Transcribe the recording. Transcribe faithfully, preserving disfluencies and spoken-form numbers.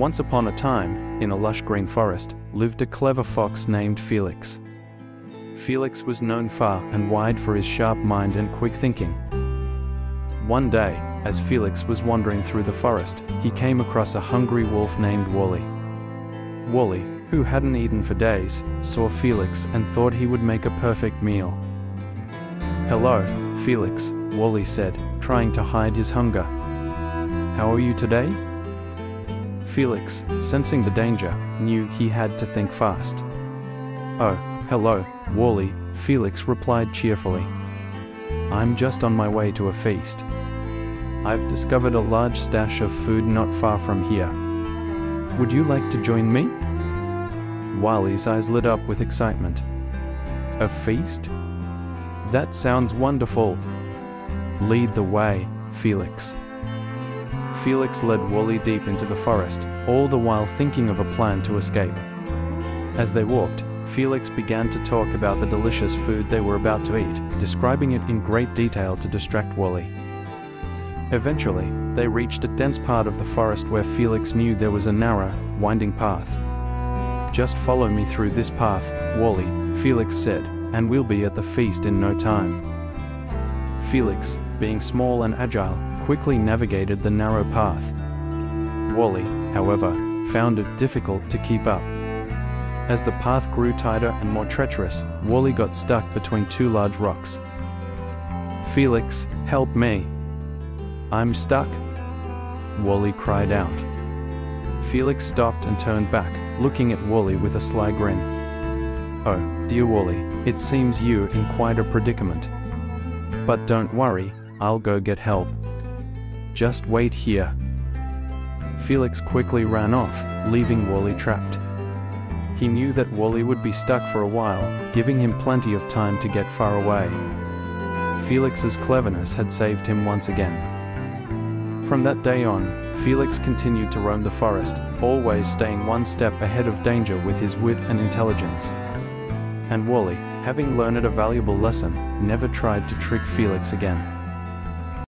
Once upon a time, in a lush green forest, lived a clever fox named Felix. Felix was known far and wide for his sharp mind and quick thinking. One day, as Felix was wandering through the forest, he came across a hungry wolf named Wally. Wally, who hadn't eaten for days, saw Felix and thought he would make a perfect meal. "Hello, Felix," Wally said, trying to hide his hunger. "How are you today?" Felix, sensing the danger, knew he had to think fast. "Oh, hello, Wally," Felix replied cheerfully. "I'm just on my way to a feast. I've discovered a large stash of food not far from here. Would you like to join me?" Wally's eyes lit up with excitement. "A feast? That sounds wonderful. Lead the way, Felix." Felix led Wally deep into the forest, all the while thinking of a plan to escape. As they walked, Felix began to talk about the delicious food they were about to eat, describing it in great detail to distract Wally. Eventually, they reached a dense part of the forest where Felix knew there was a narrow, winding path. "Just follow me through this path, Wally," Felix said, "and we'll be at the feast in no time." Felix, being small and agile, quickly navigated the narrow path. Wally, however, found it difficult to keep up. As the path grew tighter and more treacherous, Wally got stuck between two large rocks. "Felix, help me! I'm stuck!" Wally cried out. Felix stopped and turned back, looking at Wally with a sly grin. "Oh, dear Wally, it seems you're in quite a predicament. But don't worry, I'll go get help. Just wait here." Felix quickly ran off, leaving Wally trapped. He knew that Wally would be stuck for a while, giving him plenty of time to get far away. Felix's cleverness had saved him once again. From that day on, Felix continued to roam the forest, always staying one step ahead of danger with his wit and intelligence. And Wally, having learned a valuable lesson, never tried to trick Felix again.